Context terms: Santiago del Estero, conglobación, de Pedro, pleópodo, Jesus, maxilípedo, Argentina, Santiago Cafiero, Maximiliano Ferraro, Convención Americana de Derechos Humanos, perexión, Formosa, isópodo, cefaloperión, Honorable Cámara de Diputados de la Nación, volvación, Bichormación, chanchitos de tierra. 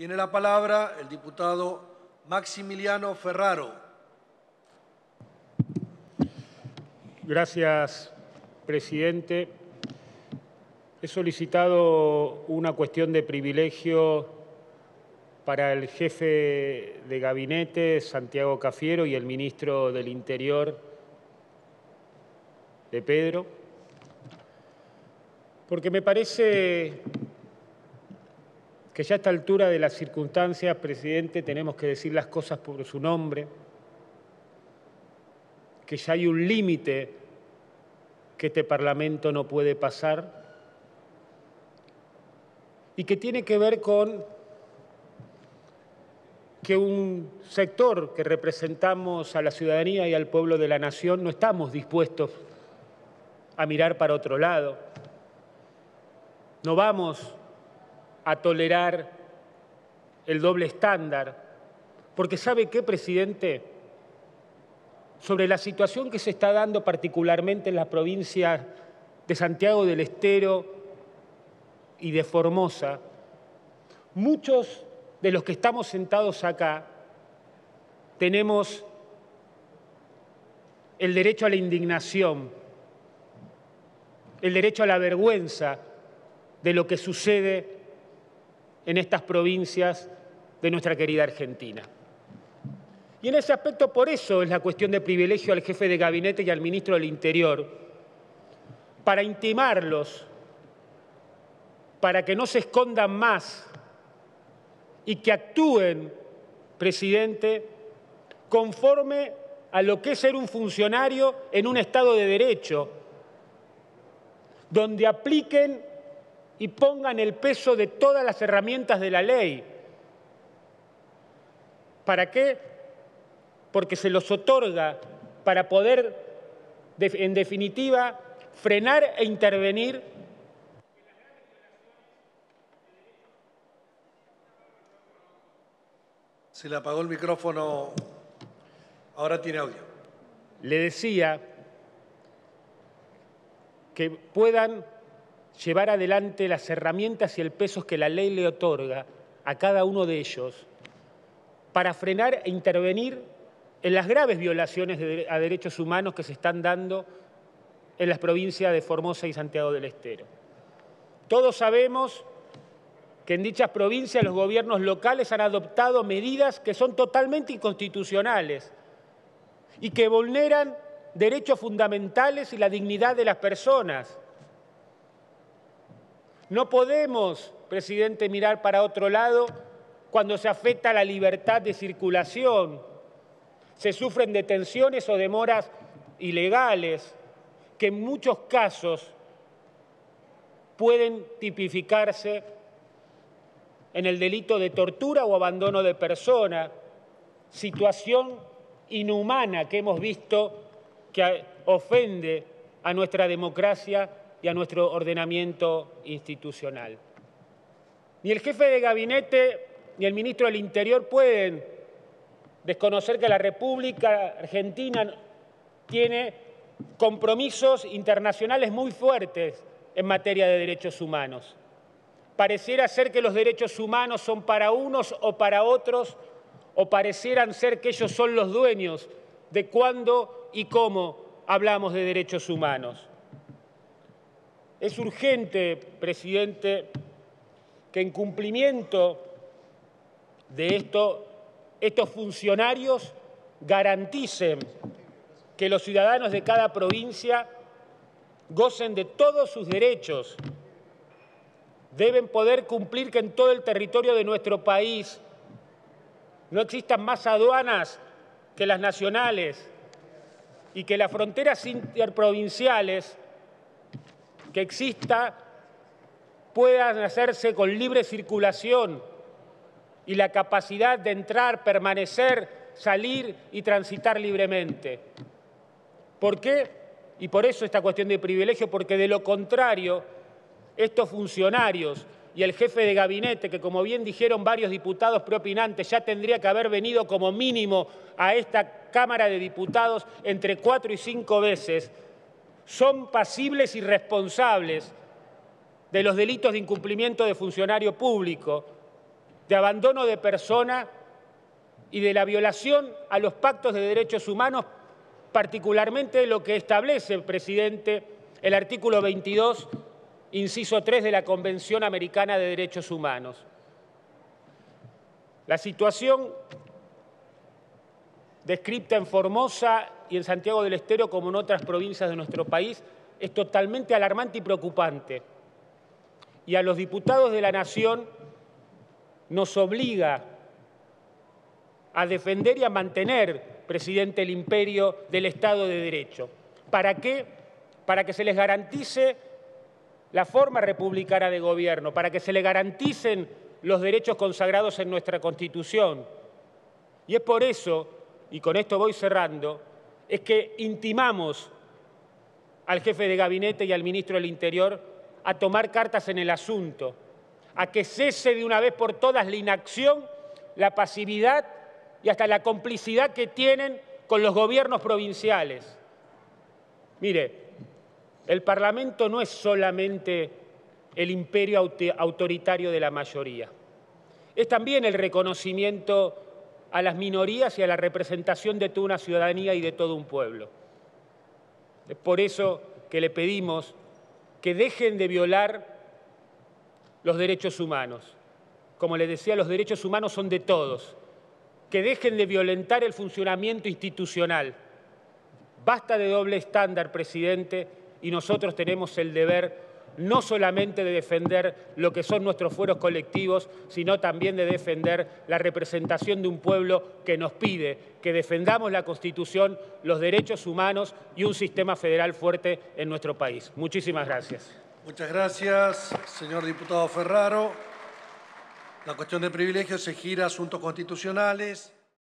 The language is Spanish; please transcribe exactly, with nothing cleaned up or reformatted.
Tiene la palabra el diputado Maximiliano Ferraro. Gracias, presidente. He solicitado una cuestión de privilegio para el jefe de gabinete, Santiago Cafiero, y el ministro del Interior, de Pedro, porque me parece que ya a esta altura de las circunstancias, presidente, tenemos que decir las cosas por su nombre, que ya hay un límite que este Parlamento no puede pasar y que tiene que ver con que un sector que representamos a la ciudadanía y al pueblo de la nación no estamos dispuestos a mirar para otro lado. No vamos a tolerar el doble estándar, porque ¿sabe qué, presidente? Sobre la situación que se está dando particularmente en las provincias de Santiago del Estero y de Formosa, muchos de los que estamos sentados acá tenemos el derecho a la indignación, el derecho a la vergüenza de lo que sucede en estas provincias de nuestra querida Argentina. Y en ese aspecto, por eso es la cuestión de privilegio al jefe de gabinete y al ministro del Interior, para intimarlos, para que no se escondan más y que actúen, presidente, conforme a lo que es ser un funcionario en un Estado de Derecho, donde apliquen y pongan el peso de todas las herramientas de la ley. ¿Para qué? Porque se los otorga para poder, en definitiva, frenar e intervenir. Se le apagó el micrófono, ahora tiene audio. Le decía que puedan llevar adelante las herramientas y el peso que la ley le otorga a cada uno de ellos para frenar e intervenir en las graves violaciones a derechos humanos que se están dando en las provincias de Formosa y Santiago del Estero. Todos sabemos que en dichas provincias los gobiernos locales han adoptado medidas que son totalmente inconstitucionales y que vulneran derechos fundamentales y la dignidad de las personas. No podemos, presidente, mirar para otro lado cuando se afecta la libertad de circulación, se sufren detenciones o demoras ilegales que en muchos casos pueden tipificarse en el delito de tortura o abandono de persona, situación inhumana que hemos visto que ofende a nuestra democracia y a nuestro ordenamiento institucional. Ni el jefe de gabinete ni el ministro del Interior pueden desconocer que la República Argentina tiene compromisos internacionales muy fuertes en materia de derechos humanos. Pareciera ser que los derechos humanos son para unos o para otros, o parecieran ser que ellos son los dueños de cuándo y cómo hablamos de derechos humanos. Es urgente, presidente, que en cumplimiento de esto, estos funcionarios garanticen que los ciudadanos de cada provincia gocen de todos sus derechos. Deben poder cumplir que en todo el territorio de nuestro país no existan más aduanas que las nacionales y que las fronteras interprovinciales que exista puedan hacerse con libre circulación y la capacidad de entrar, permanecer, salir y transitar libremente. ¿Por qué? Y por eso esta cuestión de privilegio, porque de lo contrario, estos funcionarios y el jefe de gabinete, que como bien dijeron varios diputados preopinantes, ya tendría que haber venido como mínimo a esta Cámara de Diputados entre cuatro y cinco veces, son pasibles y responsables de los delitos de incumplimiento de funcionario público de abandono de persona y de la violación a los pactos de derechos humanos, particularmente lo que establece, presidente, el artículo veintidós, inciso tres de la Convención Americana de Derechos Humanos. La situación descrita en Formosa y en Santiago del Estero, como en otras provincias de nuestro país, es totalmente alarmante y preocupante. Y a los diputados de la Nación nos obliga a defender y a mantener, presidente, el imperio del Estado de Derecho. ¿Para qué? Para que se les garantice la forma republicana de gobierno, para que se les garanticen los derechos consagrados en nuestra Constitución. Y es por eso, y con esto voy cerrando, es que intimamos al jefe de gabinete y al ministro del Interior a tomar cartas en el asunto, a que cese de una vez por todas la inacción, la pasividad y hasta la complicidad que tienen con los gobiernos provinciales. Mire, el Parlamento no es solamente el imperio autoritario de la mayoría, es también el reconocimiento a las minorías y a la representación de toda una ciudadanía y de todo un pueblo. Es por eso que le pedimos que dejen de violar los derechos humanos. Como les decía, los derechos humanos son de todos. Que dejen de violentar el funcionamiento institucional. Basta de doble estándar, presidente, y nosotros tenemos el deber no solamente de defender lo que son nuestros fueros colectivos, sino también de defender la representación de un pueblo que nos pide que defendamos la Constitución, los derechos humanos y un sistema federal fuerte en nuestro país. Muchísimas gracias. Muchas gracias, señor diputado Ferraro. La cuestión de privilegios se gira a asuntos constitucionales.